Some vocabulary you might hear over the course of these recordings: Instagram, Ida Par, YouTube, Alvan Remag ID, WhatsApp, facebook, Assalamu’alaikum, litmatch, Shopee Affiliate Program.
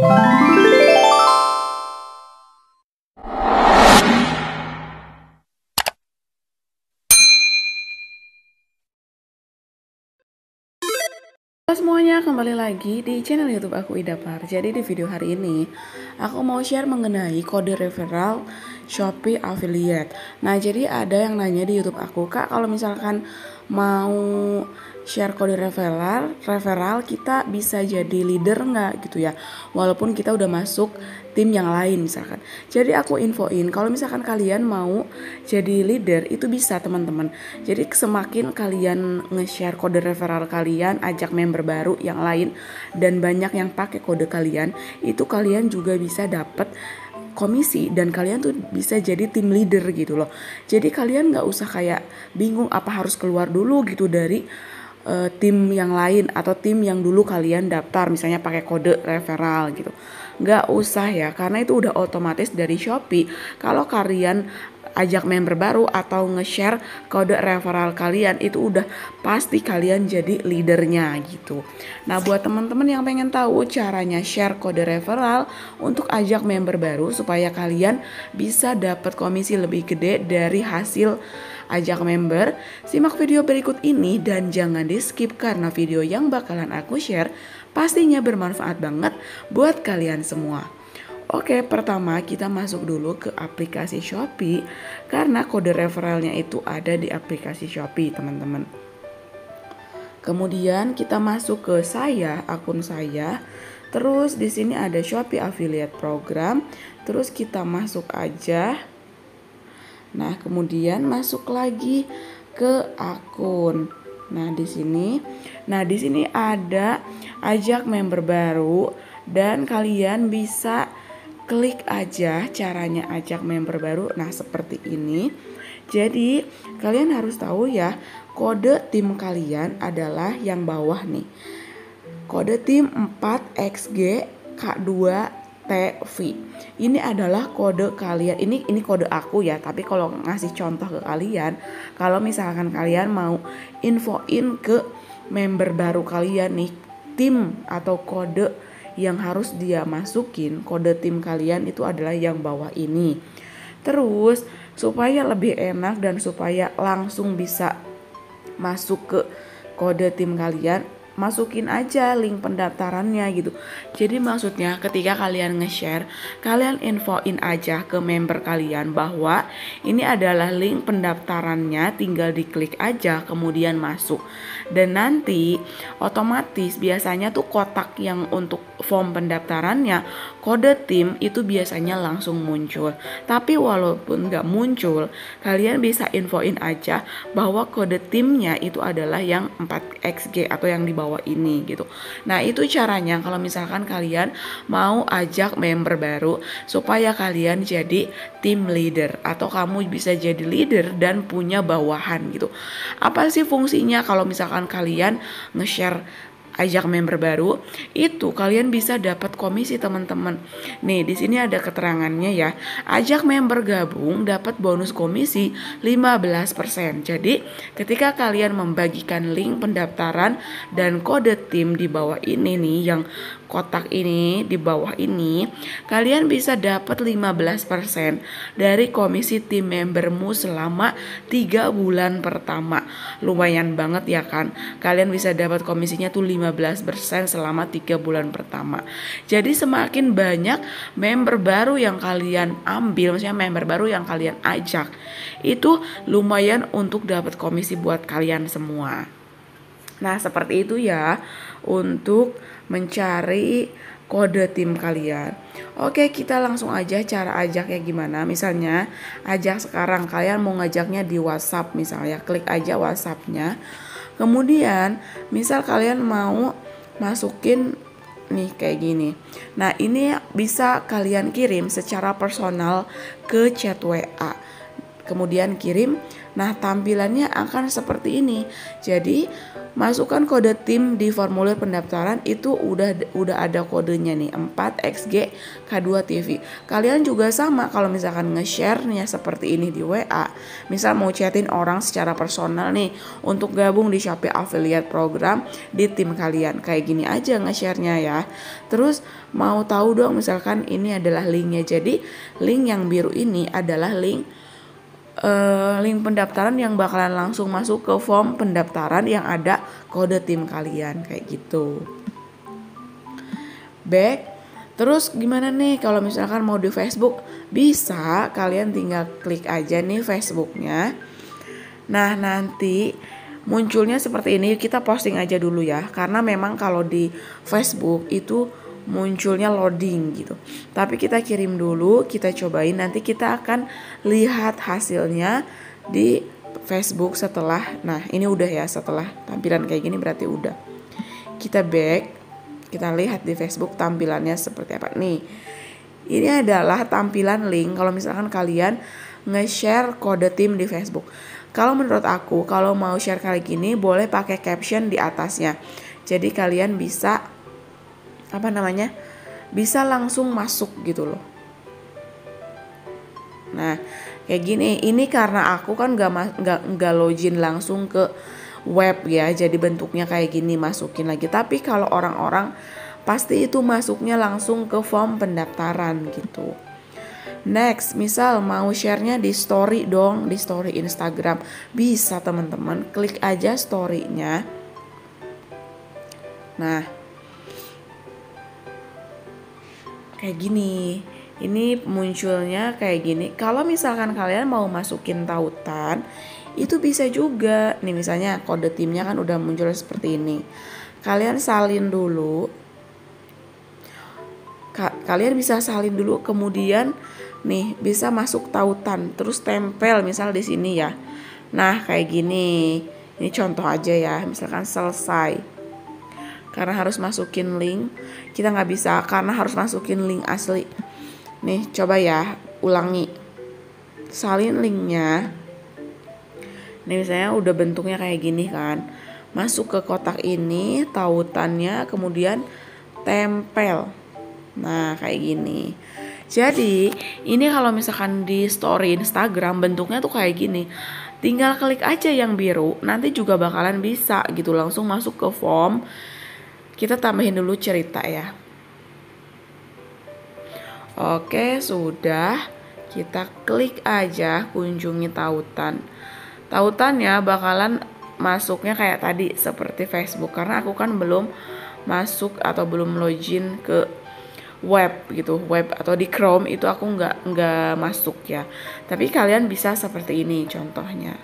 Halo semuanya, kembali lagi di channel YouTube aku, Ida Par. Jadi di video hari ini aku mau share mengenai kode referral Shopee Affiliate. Nah, jadi ada yang nanya di YouTube aku, Kak, kalau misalkan mau share kode referral kita bisa jadi leader nggak gitu ya, walaupun kita udah masuk tim yang lain misalkan. Jadi aku infoin kalau misalkan kalian mau jadi leader itu bisa, teman-teman. Jadi semakin kalian nge-share kode referral kalian, ajak member baru yang lain dan banyak yang pakai kode kalian, itu kalian juga bisa dapet komisi dan kalian tuh bisa jadi tim leader gitu loh. Jadi kalian nggak usah kayak bingung apa harus keluar dulu gitu dari tim yang lain atau tim yang dulu kalian daftar misalnya pakai kode referral gitu. Nggak usah ya, karena itu udah otomatis dari Shopee. Kalau kalian ajak member baru atau nge-share kode referral kalian, itu udah pasti kalian jadi leadernya gitu. Nah, buat teman-teman yang pengen tahu caranya share kode referral untuk ajak member baru supaya kalian bisa dapat komisi lebih gede dari hasil ajak member, simak video berikut ini dan jangan di-skip karena video yang bakalan aku share pastinya bermanfaat banget buat kalian semua. Oke, pertama kita masuk dulu ke aplikasi Shopee karena kode referralnya itu ada di aplikasi Shopee, teman-teman. Kemudian kita masuk ke saya, akun saya. Terus di sini ada Shopee Affiliate Program. Terus kita masuk aja. Nah, kemudian masuk lagi ke akun. Nah, di sini ada ajak member baru dan kalian bisa klik aja caranya ajak member baru. Nah, seperti ini. Jadi kalian harus tahu ya, kode tim kalian adalah yang bawah nih. Kode tim 4XGK2TV. Ini adalah kode kalian. Ini kode aku ya, tapi kalau ngasih contoh ke kalian, kalau misalkan kalian mau infoin ke member baru kalian nih, tim atau kode yang harus dia masukin, kode tim kalian itu adalah yang bawah ini. Terus supaya lebih enak dan supaya langsung bisa masuk ke kode tim kalian, masukin aja link pendaftarannya gitu. Jadi maksudnya ketika kalian nge-share, kalian infoin aja ke member kalian bahwa ini adalah link pendaftarannya, tinggal diklik aja kemudian masuk. Dan nanti otomatis biasanya tuh kotak yang untuk form pendaftarannya, kode tim itu biasanya langsung muncul. Tapi walaupun nggak muncul, kalian bisa infoin aja bahwa kode timnya itu adalah yang 4XG atau yang di bawah ini gitu. Nah, itu caranya kalau misalkan kalian mau ajak member baru supaya kalian jadi tim leader atau kamu bisa jadi leader dan punya bawahan gitu. Apa sih fungsinya kalau misalkan kalian nge-share ajak member baru? Itu kalian bisa dapat komisi, teman-teman. Nih, di sini ada keterangannya ya. Ajak member gabung dapat bonus komisi 15%. Jadi, ketika kalian membagikan link pendaftaran dan kode tim di bawah ini nih, yang kotak ini di bawah ini, kalian bisa dapat 15% dari komisi tim membermu selama 3 bulan pertama. Lumayan banget ya kan? Kalian bisa dapat komisinya tuh 15% selama 3 bulan pertama. Jadi semakin banyak member baru yang kalian ambil, maksudnya member baru yang kalian ajak, itu lumayan untuk dapat komisi buat kalian semua. Nah, seperti itu ya untuk mencari kode tim kalian. Oke, kita langsung aja cara ajaknya gimana. Misalnya ajak sekarang, kalian mau ngajaknya di WhatsApp misalnya, klik aja WhatsAppnya. Kemudian misal kalian mau masukin nih kayak gini. Nah, ini bisa kalian kirim secara personal ke chat WA. Kemudian kirim. Nah, tampilannya akan seperti ini. Jadi, masukkan kode tim di formulir pendaftaran, itu udah ada kodenya nih, 4XGK2TV. Kalian juga sama kalau misalkan nge-share-nya seperti ini di WA. Misal mau chatin orang secara personal nih untuk gabung di Shopee Affiliate Program di tim kalian. Kayak gini aja nge-share-nya ya. Terus mau tahu dong misalkan ini adalah linknya. Jadi link yang biru ini adalah link pendaftaran yang bakalan langsung masuk ke form pendaftaran yang ada kode tim kalian kayak gitu. Terus gimana nih kalau misalkan mau di Facebook? Bisa, kalian tinggal klik aja nih Facebooknya. Nah, nanti munculnya seperti ini. Kita posting aja dulu ya, karena memang kalau di Facebook itu munculnya loading gitu. Tapi kita kirim dulu, kita cobain, nanti kita akan lihat hasilnya di Facebook setelah. Nah, ini udah ya, setelah tampilan kayak gini berarti udah. Kita back, kita lihat di Facebook tampilannya seperti apa nih. Ini adalah tampilan link kalau misalkan kalian nge-share kode tim di Facebook. Kalau menurut aku, kalau mau share kayak gini boleh pakai caption di atasnya. Jadi kalian bisa bisa langsung masuk gitu loh. Nah, kayak gini. Ini karena aku kan gak login langsung ke web ya, jadi bentuknya kayak gini, masukin lagi. Tapi kalau orang-orang pasti itu masuknya langsung ke form pendaftaran gitu. Next, misal mau share-nya di story dong, di story Instagram. Bisa teman-teman, klik aja story-nya. Nah, kayak gini, ini munculnya kayak gini. Kalau misalkan kalian mau masukin tautan, itu bisa juga. Nih misalnya kode timnya kan udah muncul seperti ini. Kalian salin dulu. Kalian bisa salin dulu, kemudian nih bisa masuk tautan. Terus tempel misal di sini ya. Nah kayak gini, ini contoh aja ya. Misalkan selesai. Karena harus masukin link, kita nggak bisa karena harus masukin link asli. Nih, coba ya, ulangi. Salin linknya. Nih, misalnya udah bentuknya kayak gini kan. Masuk ke kotak ini, tautannya, kemudian tempel. Nah, kayak gini. Jadi, ini kalau misalkan di story Instagram bentuknya tuh kayak gini. Tinggal klik aja yang biru, nanti juga bakalan bisa gitu langsung masuk ke form. Kita tambahin dulu cerita ya. Oke, sudah. Kita klik aja kunjungi tautan. Tautannya bakalan masuknya kayak tadi seperti Facebook, karena aku kan belum masuk atau belum login ke web gitu, web atau di Chrome itu aku nggak masuk ya. Tapi kalian bisa seperti ini contohnya.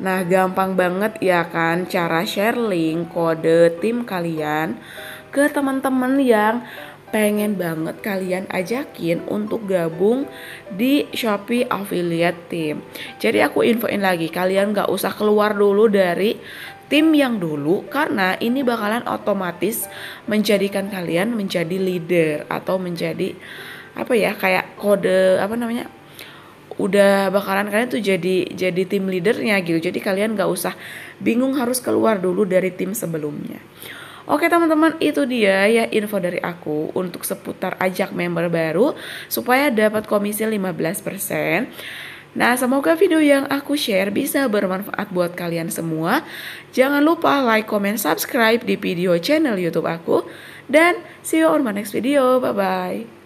Nah, gampang banget ya kan cara share link kode tim kalian ke teman-teman yang pengen banget kalian ajakin untuk gabung di Shopee Affiliate Team. Jadi aku infoin lagi, kalian gak usah keluar dulu dari tim yang dulu, karena ini bakalan otomatis menjadikan kalian menjadi leader atau menjadi kayak kode udah bakalan kalian tuh jadi tim leadernya gitu. Jadi kalian gak usah bingung harus keluar dulu dari tim sebelumnya. Oke teman-teman, itu dia ya info dari aku untuk seputar ajak member baru supaya dapat komisi 15%. Nah, semoga video yang aku share bisa bermanfaat buat kalian semua. Jangan lupa like, comment, subscribe di video channel YouTube aku. Dan see you on my next video. Bye-bye.